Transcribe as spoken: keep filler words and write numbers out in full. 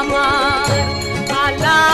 हमार आला